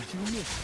did you miss?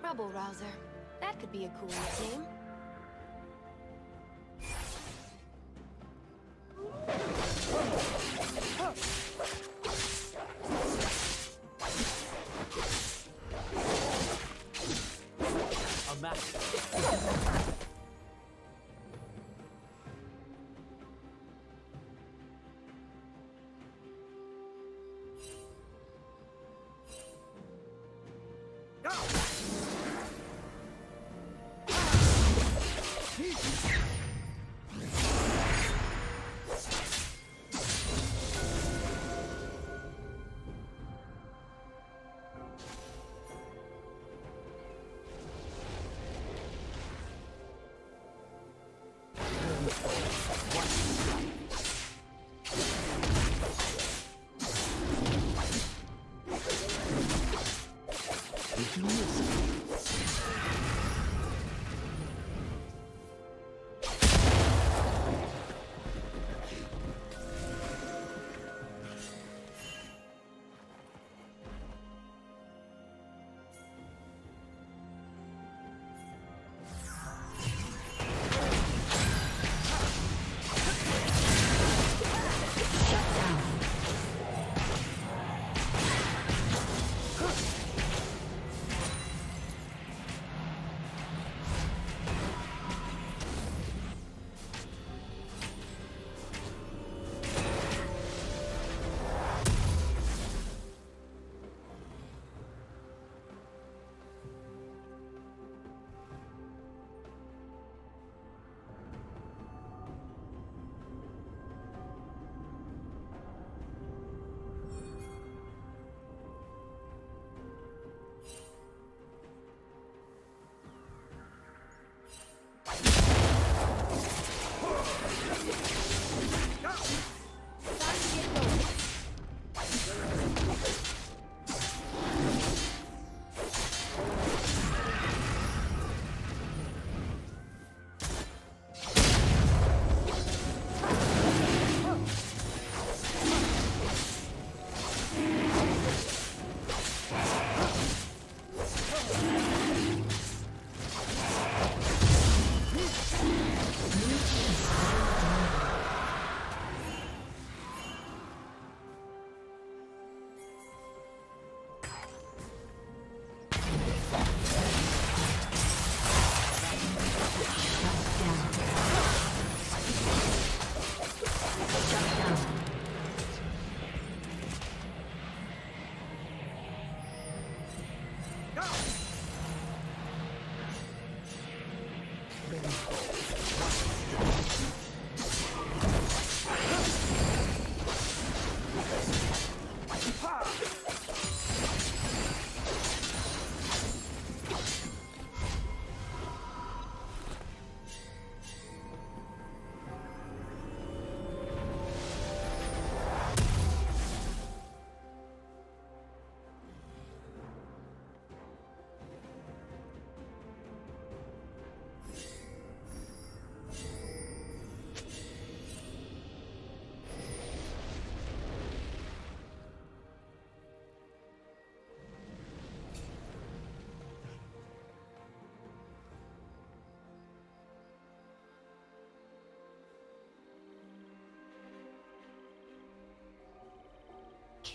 Trouble Rouser. That could be a cool name.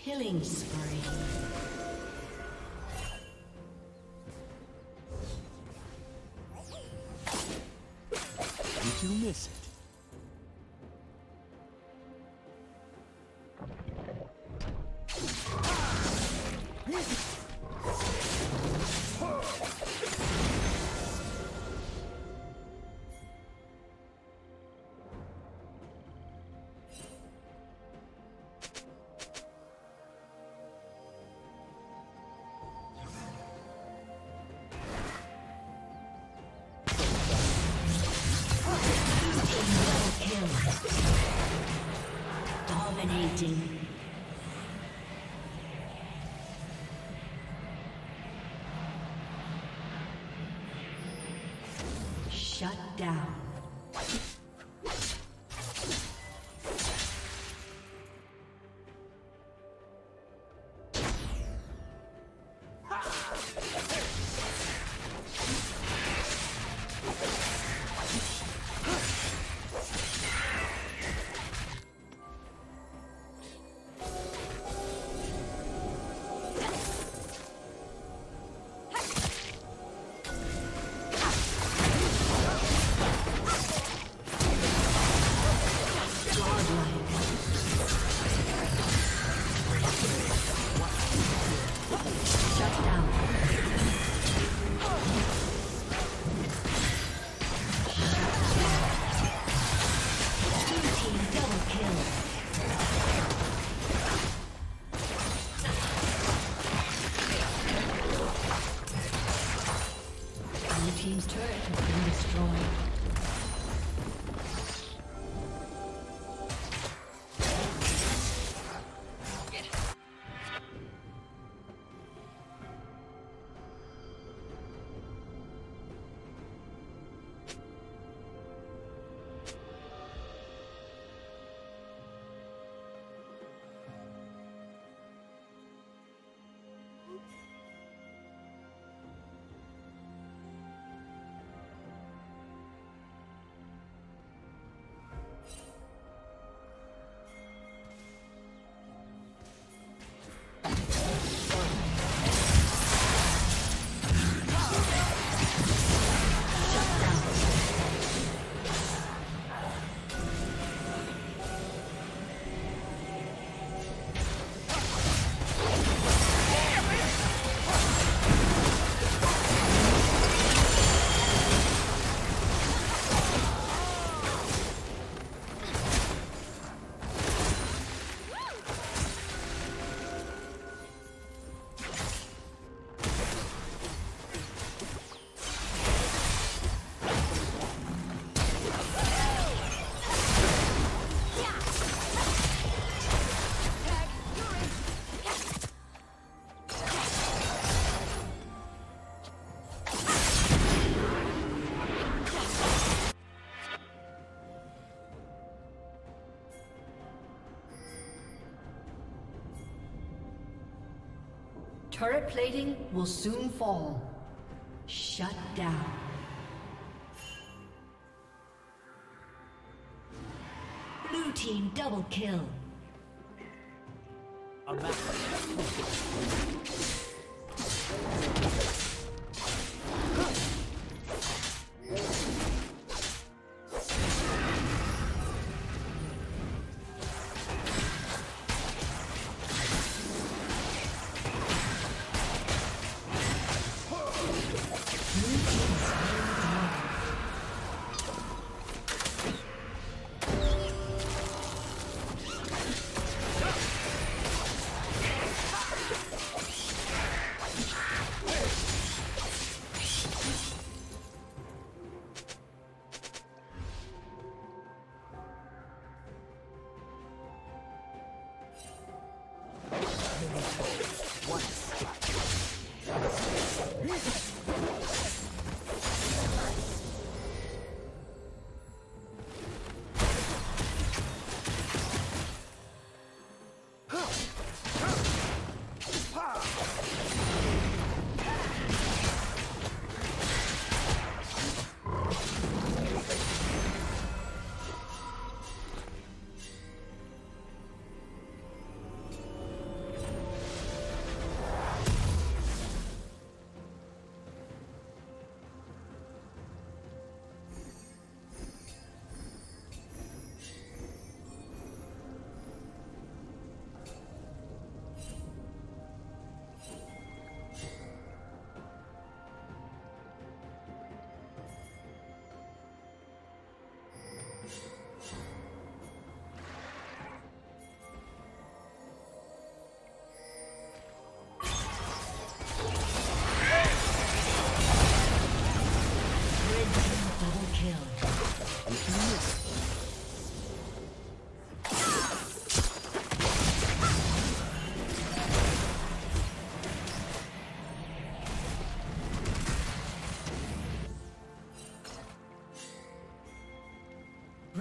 Killing spree. You miss it. Dominating. Shut down. Turret plating will soon fall. Shut down. Blue team double kill.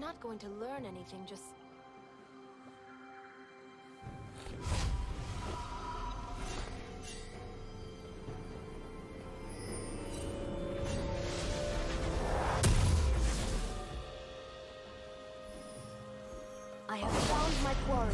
Not going to learn anything, just... I have found my quarry.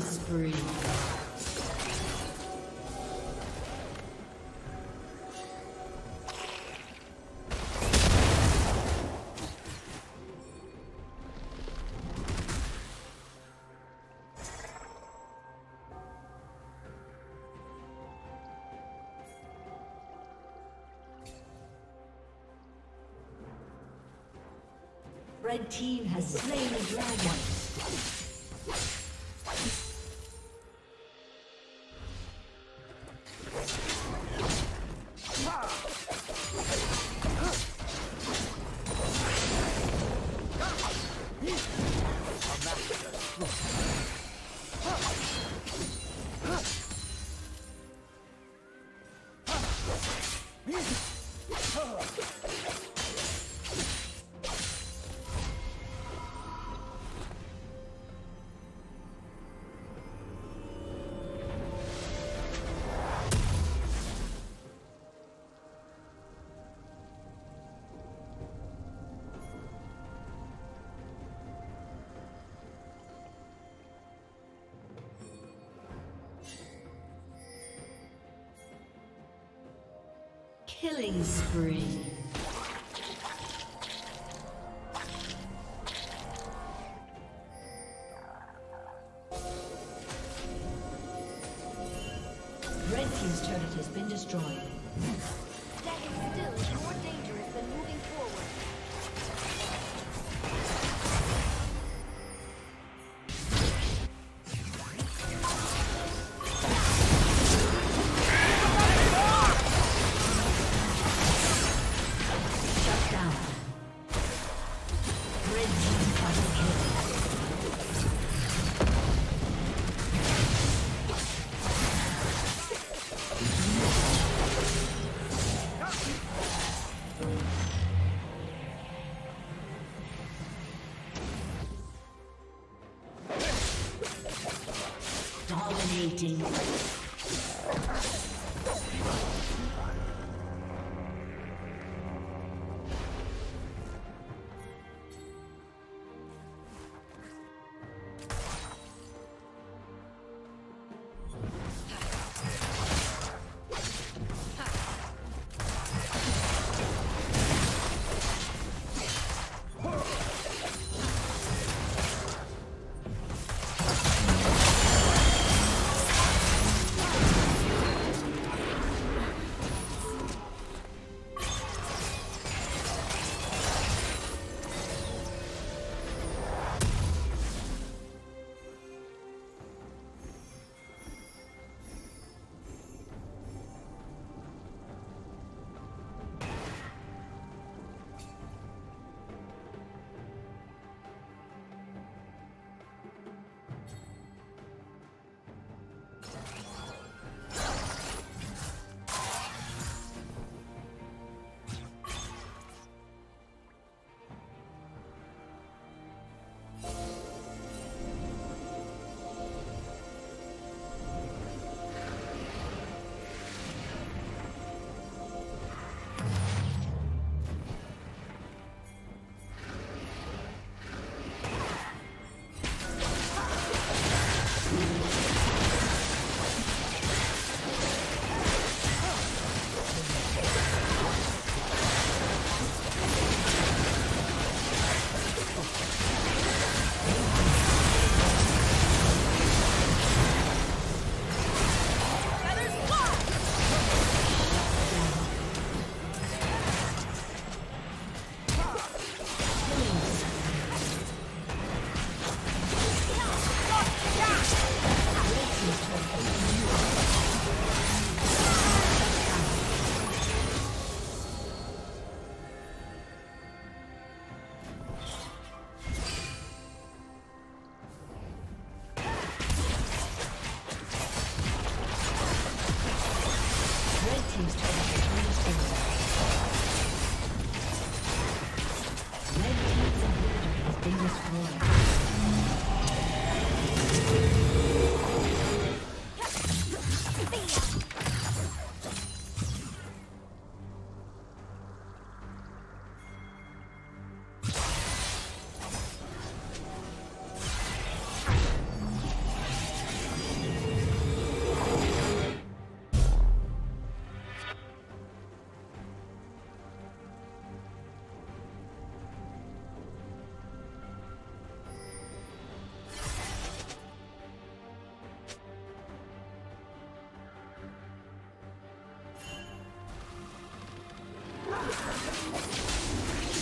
Spree. Red team has slain the dragon. Killing spree. Red team's turret has been destroyed. That is still more dangerous than moving forward. Dominating.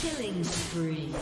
Killing spree.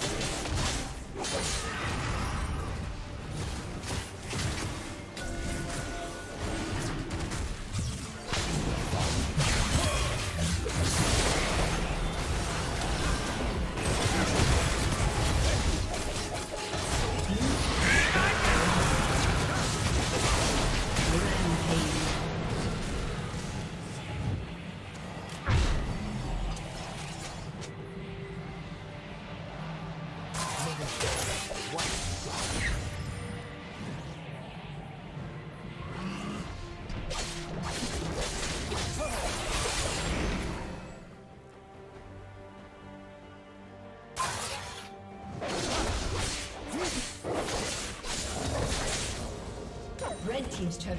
Red team's turret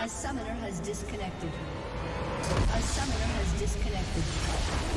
A summoner has disconnected.